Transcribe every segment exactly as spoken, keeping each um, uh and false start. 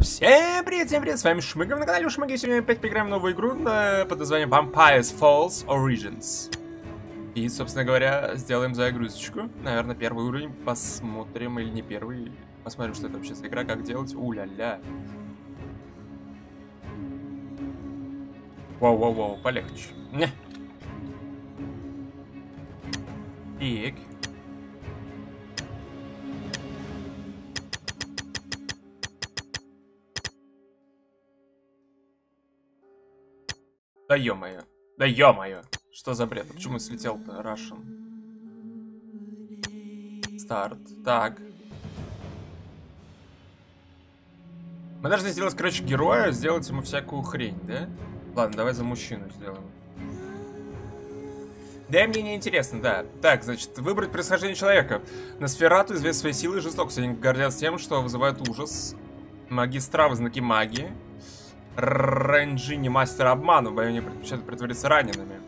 Всем привет, всем привет, с вами Шмыгов на канале Шмыги. Сегодня опять поиграем в новую игру под названием Vampire's Fall: Origins. И, собственно говоря, сделаем загрузочку. Наверное, первый уровень посмотрим, или не первый. Посмотрим, что это вообще за игра, как делать. У-ля-ля. Вау-вау-вау, полегче. Не. Так. Да ё-моё, да ё-моё, что за бред, почему слетел-то, Russian? Старт, так. Мы должны сделать, короче, героя, сделать ему всякую хрень, да? Ладно, давай за мужчину сделаем. Да, мне неинтересно, да. Так, значит, выбрать происхождение человека. На Сферату известны своей силой и жестокостью. Они гордятся тем, что вызывают ужас. Магистра, знаки магии. Рэнджи не мастер обмана, в бою они предпочитают притвориться ранеными.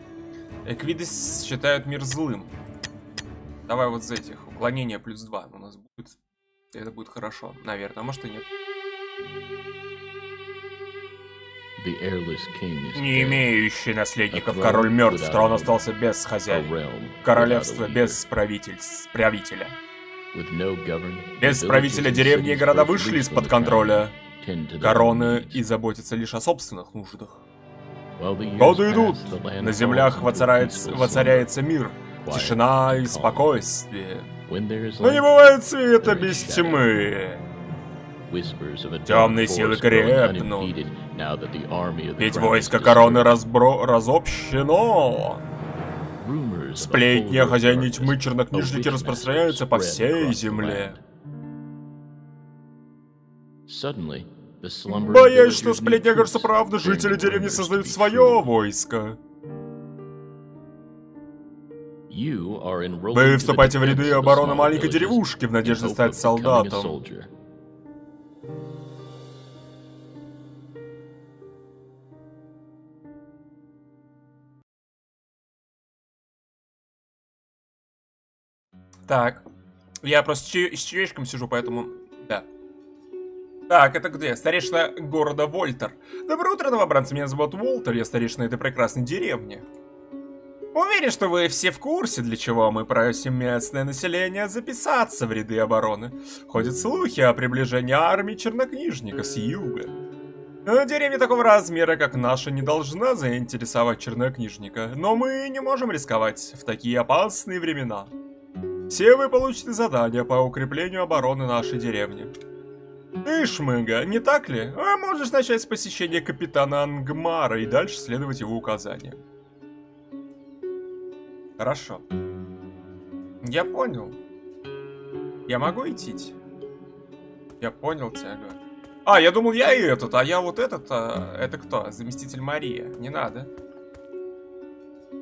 Эквидис считают мир злым. Давай вот за этих. Уклонение плюс два у нас будет. Это будет хорошо, наверное, а может и нет. Не имеющий наследников король мертв, трон остался без хозяина. Королевство без правитель... правителя. Без правителя деревни и города вышли из-под контроля. Короны и заботятся лишь о собственных нуждах. Годы идут, на землях воцаряется, воцаряется мир, тишина и спокойствие. Но не бывает света без тьмы. Темные силы крепнут, ведь войско короны разбро... разобщено. Сплетни о хозяине тьмы чернокнижники распространяются по всей земле. Боясь, что сплетня кажется правда, жители деревни создают свое войско. Вы вступаете в ряды обороны маленькой деревушки в надежде стать солдатом. Так, я просто чай с чаечком сижу, поэтому да. Так, это где? Старейшина города Волтер. Доброе утро, новобранцы, меня зовут Волтер, я старейшина этой прекрасной деревни. Уверен, что вы все в курсе, для чего мы просим местное население записаться в ряды обороны. Ходят слухи о приближении армии чернокнижников с юга. Но деревня такого размера, как наша, не должна заинтересовать чернокнижника, но мы не можем рисковать в такие опасные времена. Все вы получите задание по укреплению обороны нашей деревни. Ты, Шмыга, не так ли? А можешь начать с посещения капитана Ангмара и дальше следовать его указаниям. Хорошо. Я понял. Я могу идти? Я понял тебя. А, я думал, я и этот, а я вот этот, а, это кто? Заместитель Мария. Не надо.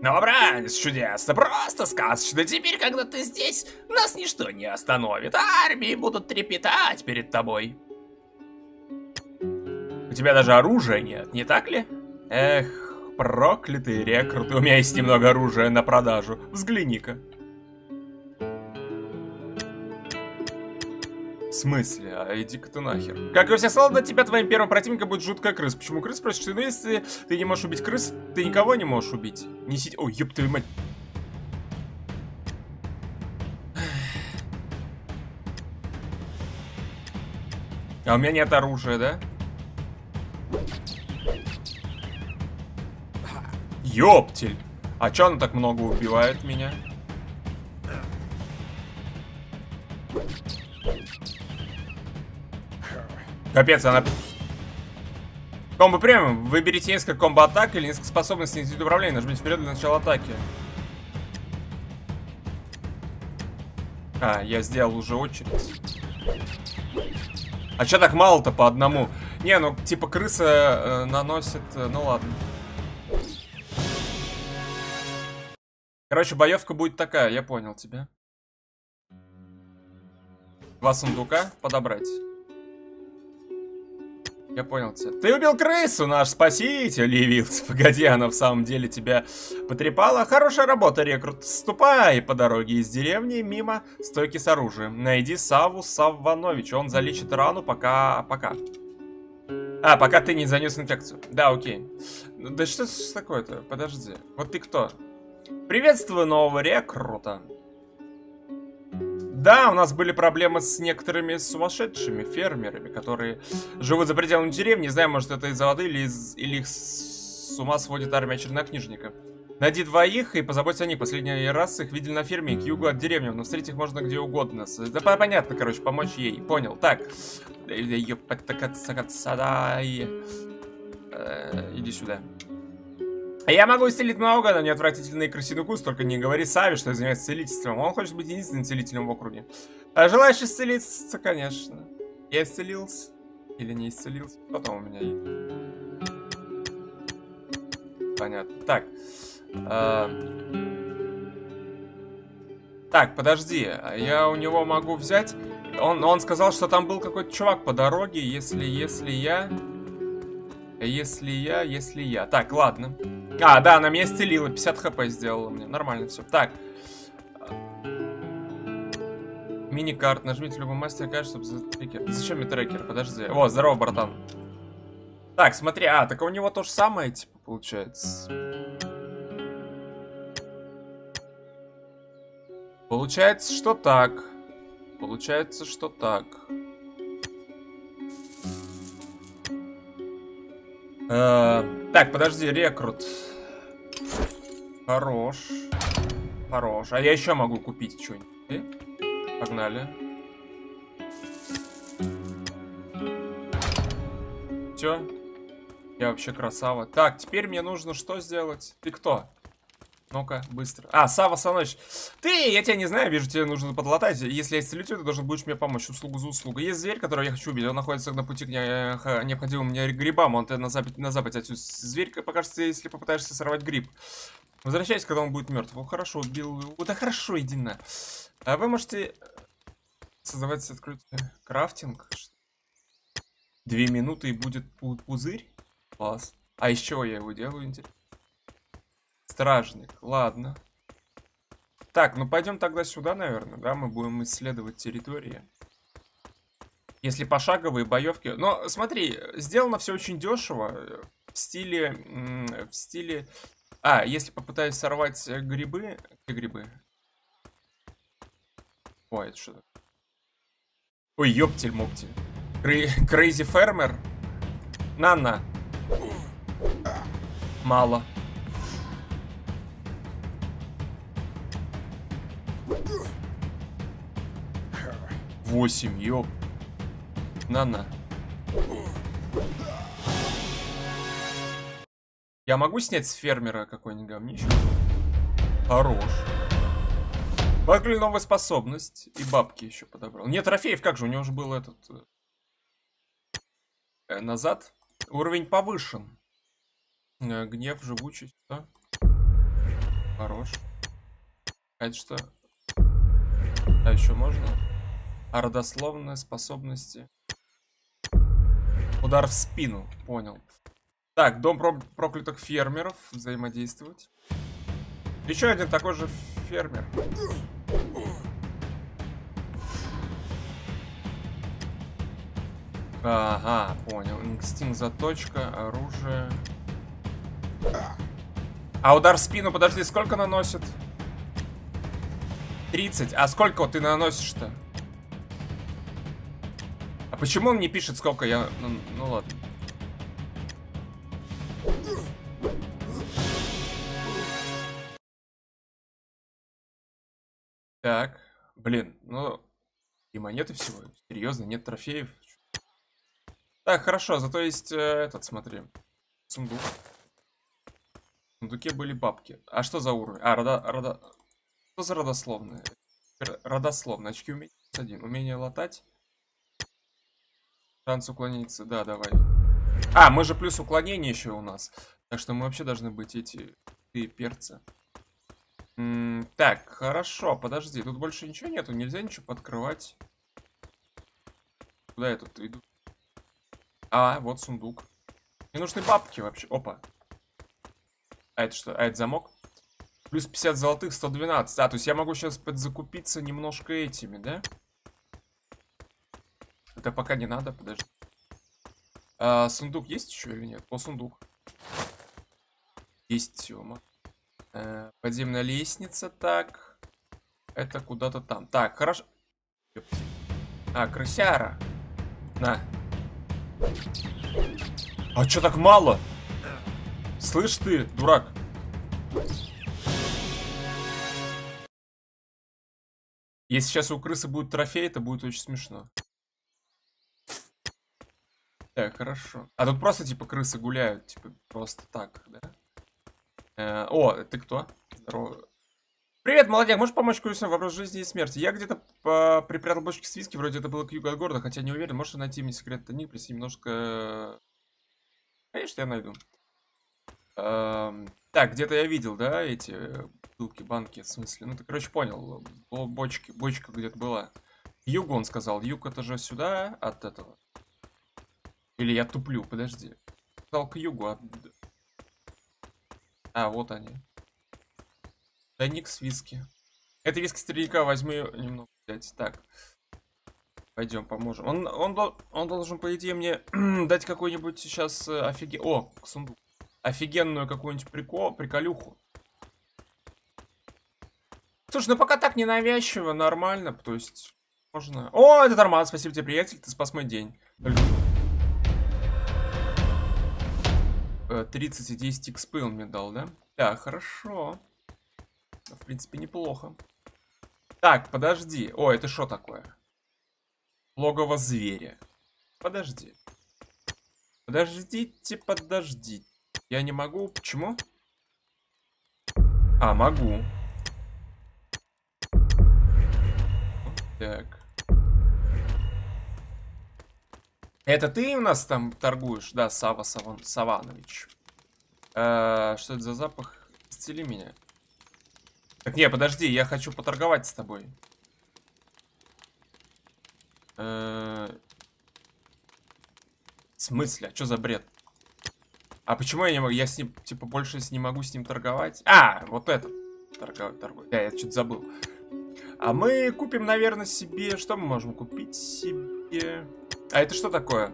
Новобранец, чудесно, просто сказочно. Теперь, когда ты здесь, нас ничто не остановит. Армии будут трепетать перед тобой. У тебя даже оружия нет, не так ли? Эх, проклятые рекруты. У меня есть немного оружия на продажу. Взгляни-ка. В смысле? А иди-ка ты нахер. Как и все солдаты, тебя твоим первым противником будет жуткая крыса. Почему крыс? Просто что, ну если ты не можешь убить крыс, ты никого не можешь убить. Несите... Ой, ёб твою мать. А у меня нет оружия, да? Ёптель. А чё она так много убивает меня? Капец, она... Комбо премиум. Выберите несколько комбо-атак или несколько способностей на институт управления. Нажмите вперед для начала атаки. А, я сделал уже очередь. А чё так мало-то по одному? Не, ну типа крыса э, наносит... Э, ну ладно. Короче, боевка будет такая, я понял тебя. Два сундука подобрать. Я понял тебя. Ты убил крысу, наш спаситель явился. Погоди, она в самом деле тебя потрепала. Хорошая работа, рекрут. Ступай по дороге из деревни мимо стойки с оружием. Найди Саву Савановича. Он залечит рану пока... пока. А, пока ты не занес инфекцию. Да, окей. Да что ж такое-то? Подожди. Вот ты кто? Приветствую нового рекрута. Да, у нас были проблемы с некоторыми сумасшедшими фермерами, которые живут за пределами деревни. Не знаю, может, это из-за воды или, из... или их с ума сводит армия чернокнижника. Найди двоих и позаботься о них. Последний раз их видели на ферме к югу от деревни, но встретить их можно где угодно. Да понятно, короче, помочь ей. Понял. Так. Иди сюда. Я могу исцелить много, но не отвратительный крысиный укус. Только не говори Саве, что я занимаюсь целительством. Он хочет быть единственным целителем в округе. А желаешь исцелиться, конечно. Я исцелился. Или не исцелился. Потом у меня есть. Понятно. Так. А... Так, подожди. Я у него могу взять... Он, он сказал, что там был какой-то чувак по дороге. Если, если я... Если я, если я... Так, ладно. А, да, она меня исцелила, пятьдесят хп сделала мне. Нормально все. Так. Мини-карт. Нажмите любой мастер карт, чтобы за трекер. Зачем мне трекер? Подожди. О, здорово, братан. Так, смотри. А, так у него то же самое, типа, получается. Получается, что так. Получается, что так. Uh, так, подожди, рекрут. Хорош. Хорош. А я еще могу купить что-нибудь. Погнали. Все. Я вообще красава. Так, теперь мне нужно что сделать? Ты кто? Ну-ка, быстро. А, Сава Саванович. Ты, я тебя не знаю, вижу, тебе нужно подлатать. Если я исцелю тебя, ты должен будешь мне помочь. Услугу за услугу. Есть зверь, которого я хочу убить. Он находится на пути к необходимым мне грибам. Он на западе, на западе отсюда. Зверь покажется, если попытаешься сорвать гриб. Возвращайся, когда он будет мертв. О, хорошо, убил его. Да хорошо, иди на. А вы можете создавать открыть крафтинг. Две минуты и будет пузырь. Класс. А из чего я его делаю, интересно? Стражник, ладно. Так, ну пойдем тогда сюда, наверное, да? Мы будем исследовать территории. Если пошаговые боевки... Но смотри, сделано все очень дешево. В стиле... В стиле... А, если попытаюсь сорвать грибы... Где грибы? Ой, это что-то... Ой, ёптель-моптель. Крейзи фермер. На-на. Мало. восемь, ёп. На-на. Я могу снять с фермера какой-нибудь говничек? Хорош. Открыли новую способность. И бабки еще подобрал. Нет, трофеев, как же, у него уже был этот... Э, назад. Уровень повышен. Э, гнев, живучесть, да? Хорош. А это что? А еще можно? А родословные способности. Удар в спину. Понял. Так, дом проклятых фермеров. Взаимодействовать. Еще один такой же фермер. Ага, понял. Инстинкт, заточка, оружие. А удар в спину, подожди, сколько наносит? тридцать. А сколько вот ты наносишь-то? А почему он не пишет, сколько я... Ну, ну ладно. Так. Блин, ну... И монеты всего. Серьезно, нет трофеев. Так, хорошо, зато есть э, этот, смотри. Сундук. В сундуке были бабки. А что за уровень? А, рода... рода... Что за родословные? Родословные. Очки умения. один. Умение латать. Шанс уклониться, да, давай. А, мы же плюс уклонение еще у нас. Так что мы вообще должны быть эти и перцы. М-м, так, хорошо, подожди. Тут больше ничего нету, нельзя ничего подкрывать. Куда я тут иду? А, вот сундук. Мне нужны бабки вообще. Опа. А это что? А это замок? Плюс пятьдесят золотых, сто двенадцать. А, то есть я могу сейчас подзакупиться немножко этими, да? Это пока не надо, подожди. А, сундук есть еще или нет? По сундук. Есть, Сема. А, подземная лестница, так. Это куда-то там. Так, хорошо. А, крысяра. На. А чё так мало? Слышь ты, дурак. Если сейчас у крысы будет трофей, это будет очень смешно. Так, хорошо. А тут просто, типа, крысы гуляют. Типа, просто так, да? Э, о, ты кто? Здорово. Привет, молодец. Можешь помочь Кузине в вопрос жизни и смерти? Я где-то припрятал бочки с виски. Вроде это было к югу от города, хотя не уверен. Можешь найти мне секрет тайник, плюс немножко... Конечно, я найду. Эм, так, где-то я видел, да, эти... Бутылки, банки, в смысле. Ну, ты, короче, понял. Бочки, бочка где-то была. Юг, он сказал. Юг это же сюда от этого. Или я туплю, подожди. Сказал к югу от... А, вот они. Тайник с виски. Это виски старика, возьму немного, блядь. Так. Пойдем, поможем. Он, он, он должен, по идее, мне дать какой-нибудь сейчас офиге... О, сундук. Офигенную какую-нибудь прикол, приколюху. Слушай, ну пока так ненавязчиво, нормально, то есть можно... О, это нормально, спасибо тебе, приятель, ты спас мой день. тридцать и десять экспы он мне дал, да? Да, хорошо. В принципе, неплохо. Так, подожди. О, это что такое? Логово зверя. Подожди. Подождите, подождите. Я не могу. Почему? А, могу. Так. Это ты у нас там торгуешь? Да, Сава Саванович. Э, что это за запах? Стели меня. Так, не, подожди, я хочу поторговать с тобой. Э, в смысле? А что за бред? А почему я не могу? Я с ним, типа, больше не могу с ним торговать. А, вот это. Торговать, торговать. Да, я что-то забыл. А мы купим, наверное, себе... Что мы можем купить себе? А это что такое?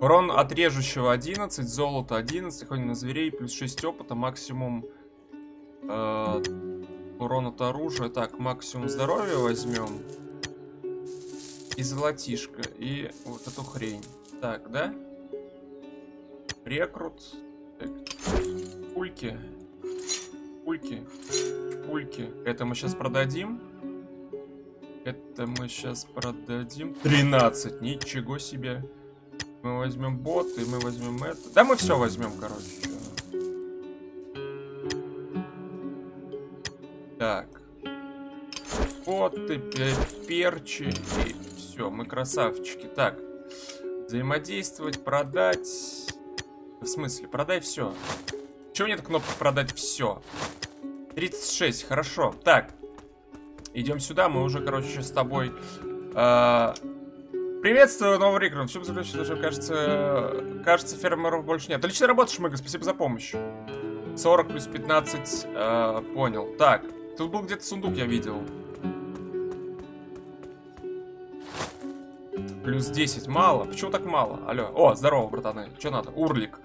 Урон от режущего одиннадцать, золото одиннадцать, охотник на зверей, плюс шесть опыта, максимум э, урон от оружия. Так, максимум здоровья возьмем. И золотишко, и вот эту хрень. Так, да? Рекрут. Так. Пульки. Пульки. Пульки. Это мы сейчас продадим. Это мы сейчас продадим. тринадцать. Ничего себе. Мы возьмем бот, и мы возьмем это. Да мы все возьмем, короче. Так. Боты, перчи. Все, мы красавчики. Так. Взаимодействовать, продать. В смысле, продай все. Чего нет кнопки продать все? тридцать шесть, хорошо. Так. Идем сюда, мы уже, короче, сейчас с тобой. Э, приветствую, новый рекрут. В чем заключается, что кажется, кажется, фермеров больше нет. Отлично работаешь, Мыга, спасибо за помощь. сорок плюс пятнадцать, э, понял. Так, тут был где-то сундук, я видел. Плюс десять, мало. Почему так мало? Алло. О, здорово, братаны. Че надо? Урлик.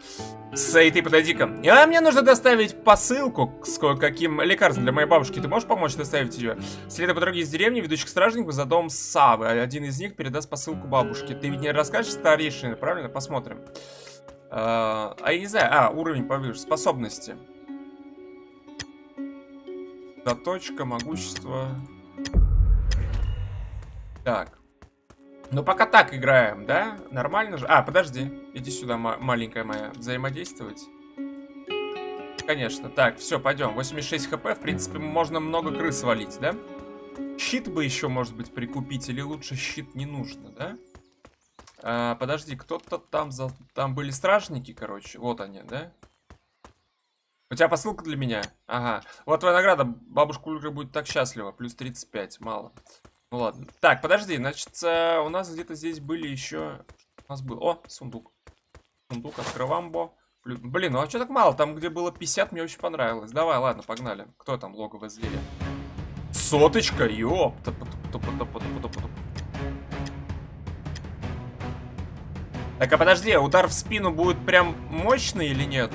Сэй, ты подойди-ка. А мне нужно доставить посылку с кое-каким лекарством для моей бабушки. Ты можешь помочь доставить ее? Следуя по дороге из деревни, ведущих стражников за дом Савы. Один из них передаст посылку бабушке. Ты ведь не расскажешь старейшине, правильно? Посмотрим. А, я не знаю. А, уровень повыше. Способности. Заточка, могущество. Так. Ну пока так играем, да? Нормально же? А, подожди. Иди сюда, маленькая моя. Взаимодействовать. Конечно. Так, все, пойдем. восемьдесят шесть хп. В принципе, можно много крыс валить, да? Щит бы еще, может быть, прикупить. Или лучше щит не нужно, да? А, подожди, кто-то там... За... Там были стражники, короче. Вот они, да? У тебя посылка для меня? Ага. Вот твоя награда. Бабушка Ульга будет так счастлива. Плюс тридцать пять. Мало. Ну ладно. Так, подожди, значит, у нас где-то здесь были еще... У нас был... О, сундук. Сундук, открываем, бо. Блин, ну а что так мало? Там, где было пятьдесят, мне очень понравилось. Давай, ладно, погнали. Кто там, логово зверя? Соточка, ёп! Так, а подожди, удар в спину будет прям мощный или нет?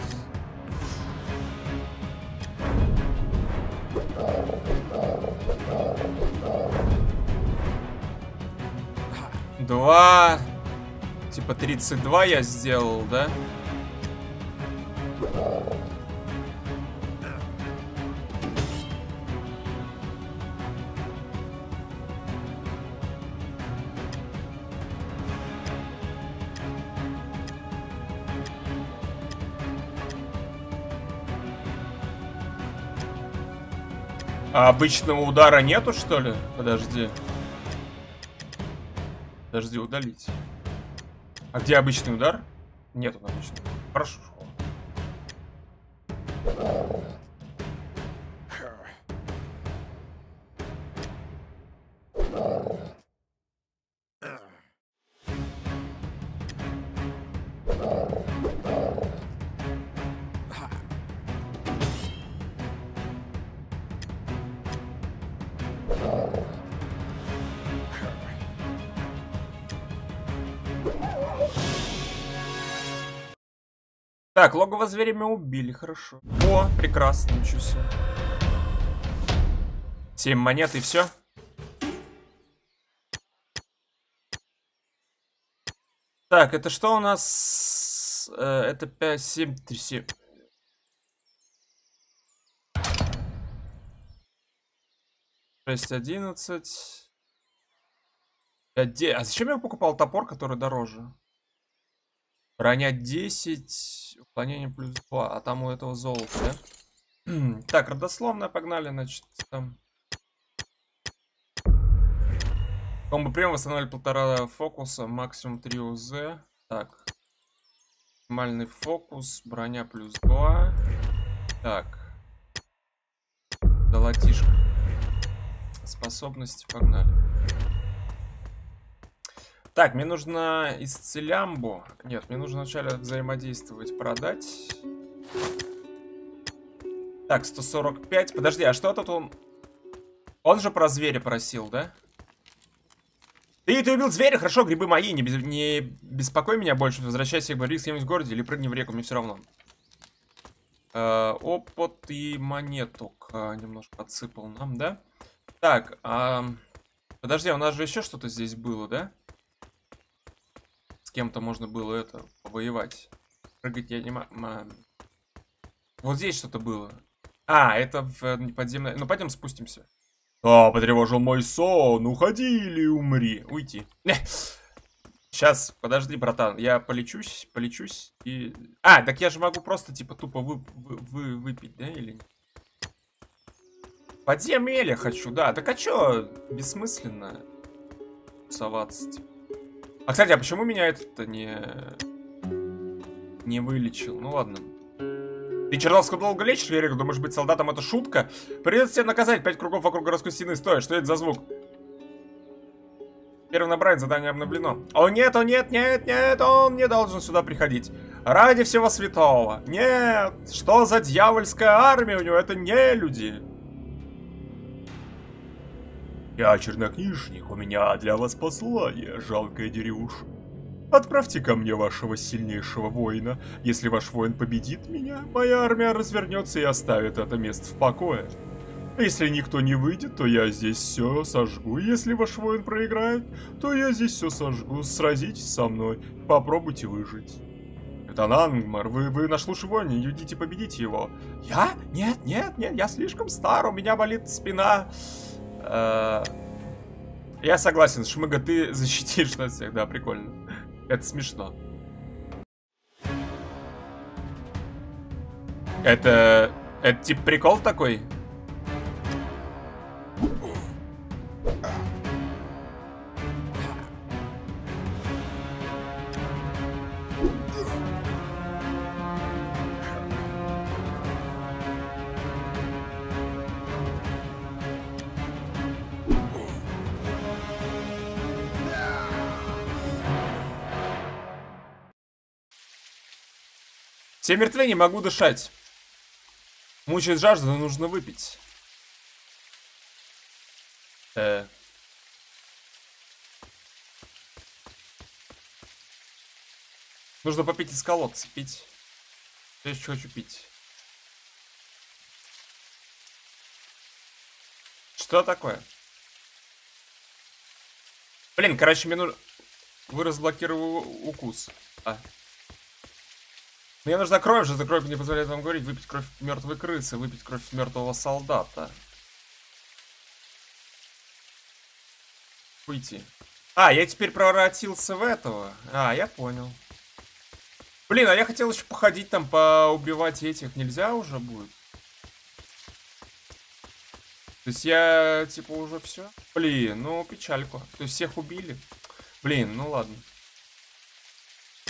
Два... Типа тридцать два я сделал, да? А обычного удара нету, что ли? Подожди. Подожди, удалить. А где обычный удар? Нету обычного. Прошу. Так, логово зверя мы убили, хорошо. О, прекрасно, ничего себе. Семь монет и все. Так, это что у нас? Это пять, семь, три, семь. шесть, одиннадцать. пять, девять. А зачем я покупал топор, который дороже? Броня десять, уклонение плюс два, а там у этого золото, да? Так, родословная, погнали, значит, там. Комбо-прием, восстановили полтора фокуса, максимум три УЗ. Так. Максимальный фокус, броня плюс два. Так. Золотишко. Способности, погнали. Так, мне нужно исцелямбу. Нет, мне нужно вначале взаимодействовать, продать. Так, сто сорок пять. Подожди, а что тут он... Он же про зверя просил, да? Ты, ты убил зверя, хорошо, грибы мои. Не, не беспокой меня больше. Возвращайся к Борису в городе или прыгни в реку, мне все равно. Э, опыт и монеток немножко подсыпал нам, да? Так, э, подожди, у нас же еще что-то здесь было, да? Кем-то можно было это повоевать. Прыгать я не могу. Вот здесь что-то было. А, это в подземное. Ну, пойдем спустимся. А, потревожил мой сон. Уходи или умри. Уйти. Сейчас, подожди, братан. Я полечусь, полечусь. И... А, так я же могу просто, типа, тупо вы, вы, вы, выпить, да? Или... Подземелье хочу, да. Так а чё? Бессмысленно тусоваться, типа. А, кстати, а почему меня этот-то не... не вылечил? Ну ладно. Ты, Черновского, долго лечишь, Верик? Думаешь, быть солдатом — это шутка? Придется тебя наказать. Пять кругов вокруг городской стены. Стой, что это за звук? Первый набрать, задание обновлено. О нет, о нет, нет, нет, он не должен сюда приходить. Ради всего святого. Нет, что за дьявольская армия у него? Это не люди. Я чернокнижник, у меня для вас послание, жалкая деревушка. Отправьте ко мне вашего сильнейшего воина. Если ваш воин победит меня, моя армия развернется и оставит это место в покое. Если никто не выйдет, то я здесь все сожгу. Если ваш воин проиграет, то я здесь все сожгу. Сразитесь со мной, попробуйте выжить. Капитан Ангмар, вы, вы наш лучший воин, идите победите его. Я? Нет, нет, нет, я слишком стар, у меня болит спина. Я согласен, Шмыга, ты защитишь нас всех, да, прикольно. Это смешно. Это... Это типа прикол такой? Все мертвы, не могу дышать. Мучает жажда, но нужно выпить. Э. Нужно попить из колодца. Пить. Я еще хочу пить. Что такое? Блин, короче, мне нужно... Вы разблокировал укус. А. Мне нужна кровь же. За кровь не позволяет вам говорить. Выпить кровь мертвой крысы. Выпить кровь мертвого солдата. Выйти. А, я теперь проворотился в этого. А, я понял. Блин, а я хотел еще походить там, поубивать этих. Нельзя уже будет? То есть я, типа, уже все? Блин, ну, печальку. То есть всех убили? Блин, ну ладно.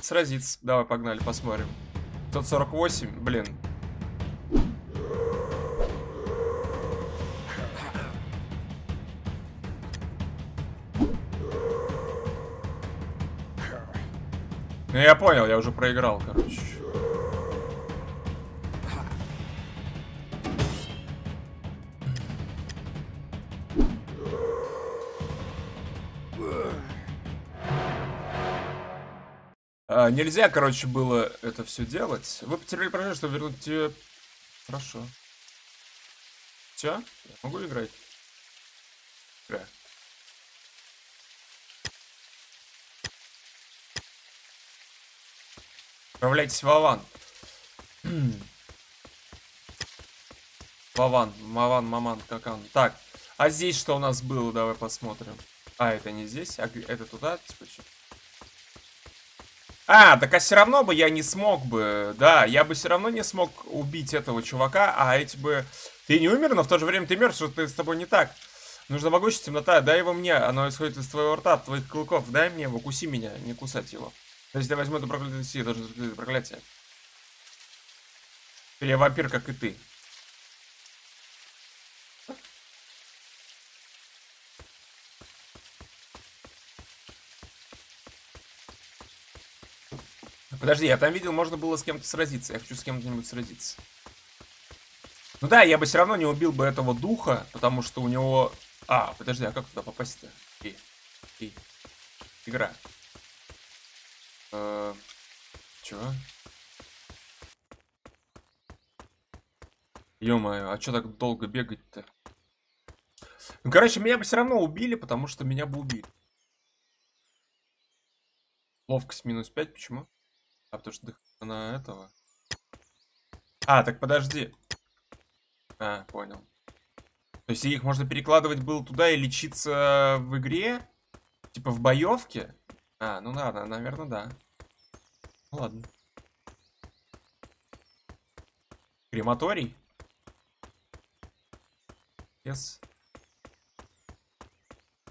Сразиться. Давай, погнали, посмотрим. сто сорок восемь, блин. Ну, я понял, я уже проиграл, короче. А, нельзя, короче, было это все делать. Вы потеряли проживание, чтобы вернуть тебе... Хорошо. Все? Я могу играть? Да. Отправляйтесь в Аван. В Аван. Маван, маман, какан. Так. А здесь что у нас было? Давай посмотрим. А, это не здесь? А это туда? Типа, что? А, так а все равно бы я не смог бы, да, я бы все равно не смог убить этого чувака, а эти бы... Ты не умер, но в то же время ты мертв, что-то с тобой не так. Нужна могучая темнота, дай его мне, оно исходит из твоего рта, от твоих клыков, дай мне его, куси меня, не кусать его. Если я возьму это проклятие, я должен это проклятие. Теперь я вампир, как и ты. Подожди, я там видел, можно было с кем-то сразиться. Я хочу с кем-нибудь сразиться. Ну да, я бы все равно не убил бы этого духа, потому что у него... А, подожди, а как туда попасть-то? Эй, эй. Игра. Э-э- чё? Ё-моё, а чё так долго бегать-то? Ну, короче, меня бы все равно убили, потому что меня бы убили. Ловкость минус пять, почему? А, потому что на этого. А, так подожди. А, понял. То есть их можно перекладывать было туда и лечиться в игре? Типа в боевке? А, ну ладно, наверное, да. Ну ладно. Крематорий? Yes.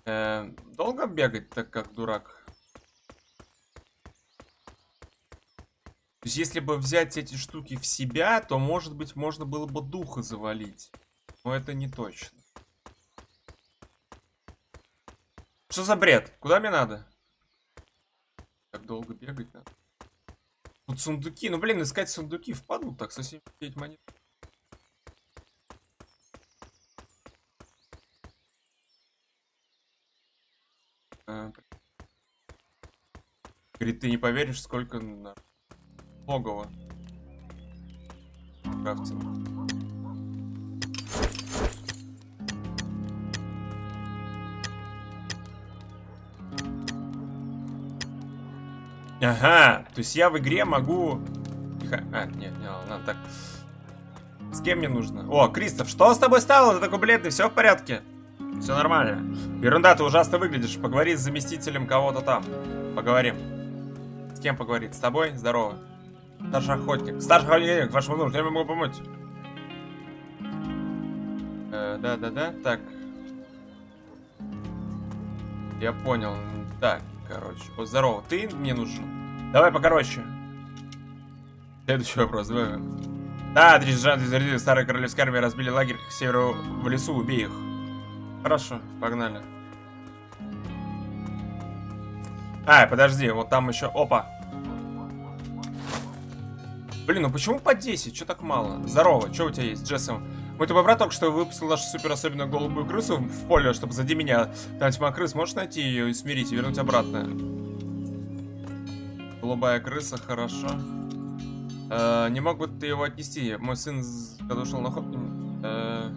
Э, долго бегать, так как дурак? То есть, если бы взять эти штуки в себя, то, может быть, можно было бы духа завалить. Но это не точно. Что за бред? Куда мне надо? Так долго бегать надо. Тут сундуки. Ну, блин, искать сундуки впаду. Так, совсем пять монет. Говорит, ты не поверишь, сколько... Логово. Крафтинг. Ага, то есть я в игре могу... Тихо. А, нет, не, надо так. С кем мне нужно? О, Кристоф, что с тобой стало? Ты такой бледный, все в порядке? Все нормально. Ерунда, ты ужасно выглядишь. Поговори с заместителем кого-то там. Поговорим. С кем поговорить? С тобой? Здорово. Старший охотник. Старший охотник, к вашему нужду, я вам могу помочь. Да-да-да, э, так. Я понял. Так, короче. Вот, здорово. Ты мне нужен. Давай покороче. Следующий вопрос. Давай. Да, три сержанта из старой королевской армии разбили лагерь к северу в лесу. Убей их. Хорошо, погнали. А, подожди, вот там еще. Опа. Блин, ну почему по десять? Че так мало? Здорово, что у тебя есть, Джессом? Мой твой брат только что выпустил нашу супер особенную голубую крысу в поле, чтобы зади меня. Там тьма крыс, можешь найти ее и смирить и вернуть обратно? голубая крыса, хорошо. Э, не мог бы ты его отнести? Мой сын, когда ушел на хопки... Э,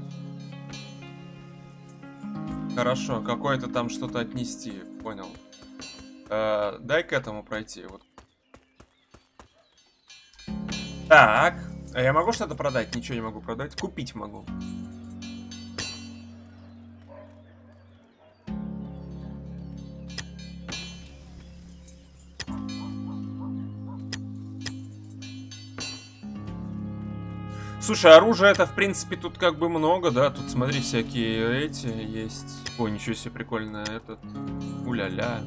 хорошо, какое-то там что-то отнести, понял. Э, дай к этому пройти. Вот. Так, а я могу что-то продать? Ничего не могу продать. Купить могу. Слушай, оружия это в принципе тут как бы много, да? Тут смотри, всякие эти есть. Ой, ничего себе, прикольно этот. Уля-ля.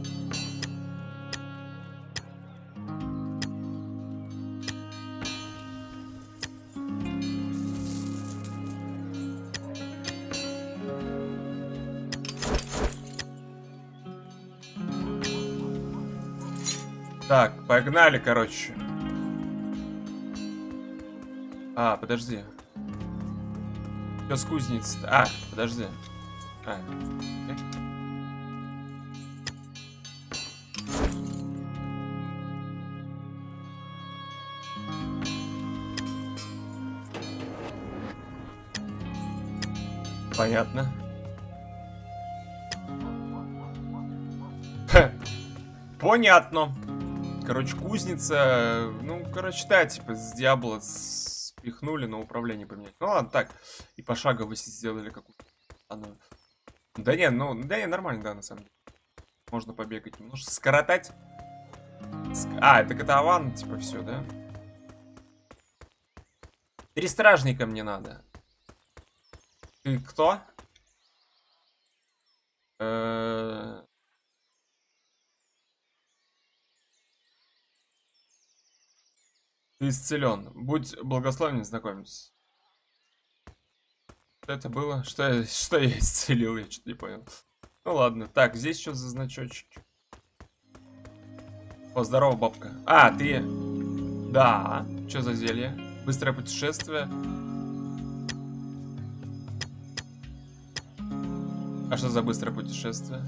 Так, погнали, короче. А, подожди. Что с кузницей-то? А, подожди. А. Понятно. Ха. Понятно. Короче, кузница... Ну, короче, да, типа, с Диабло спихнули, но управление поменять. Ну ладно, так. И пошагово сделали какую-то... Оно... Да не, ну... Да не, нормально, да, на самом деле. Можно побегать немножко. Скоротать. Ск... А, так это Аван, типа, все, да? Три стражника мне надо. Ты кто? Эээ... Ты исцелен. Будь благословен, знакомься. Что это было? Что я, что я исцелил? Я что-то не понял. Ну ладно. Так, здесь что за значочек? О, здорово, бабка. А, ты... Да. Что за зелье? Быстрое путешествие. А что за быстрое путешествие?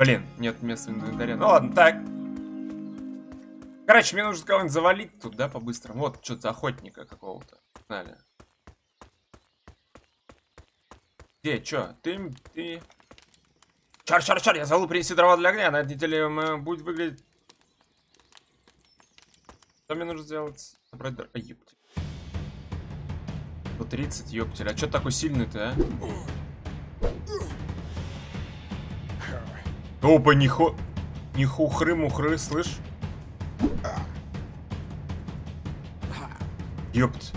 Блин, нет места в инвентаре. Ну ладно, так. Короче, мне нужно кого-нибудь завалить тут, да, по-быстрому. Вот, что-то охотника какого-то. Погнали. Где, чё? Ты, ты... Чар-чар-чар, я забыл принести дрова для огня. На этой неделе будет выглядеть... Что мне нужно сделать? Собрать дрова. Ай, ёптель. сто тридцать, ёптель. А чё такой сильный-то, а? Опа, нихо... Нихухры-мухры, слышь? Ёпт.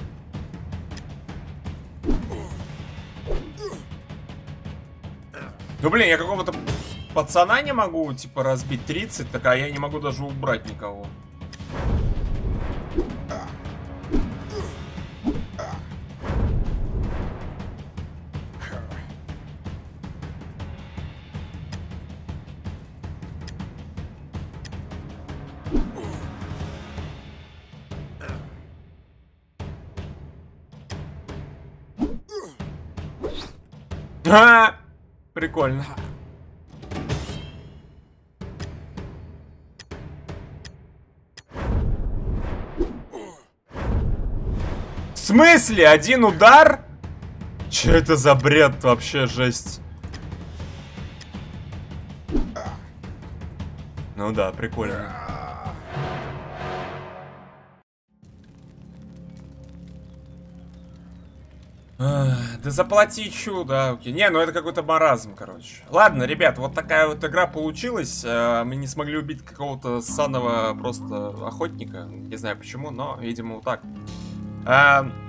Ну блин, я какого-то пацана не могу, типа, разбить. Тридцать, так, а я не могу даже убрать никого. Ха! Прикольно. В смысле? Один удар? Че это за бред вообще, жесть? Ну да, прикольно. Да заплати чудо. Не, ну это какой-то маразм, короче. Ладно, ребят, вот такая вот игра получилась. Мы не смогли убить какого-то ссаного просто охотника. Не знаю почему, но, видимо, вот так.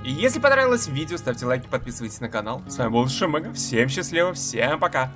Если понравилось видео, ставьте лайки, подписывайтесь на канал. С вами был Шимага. Всем счастливо, всем пока.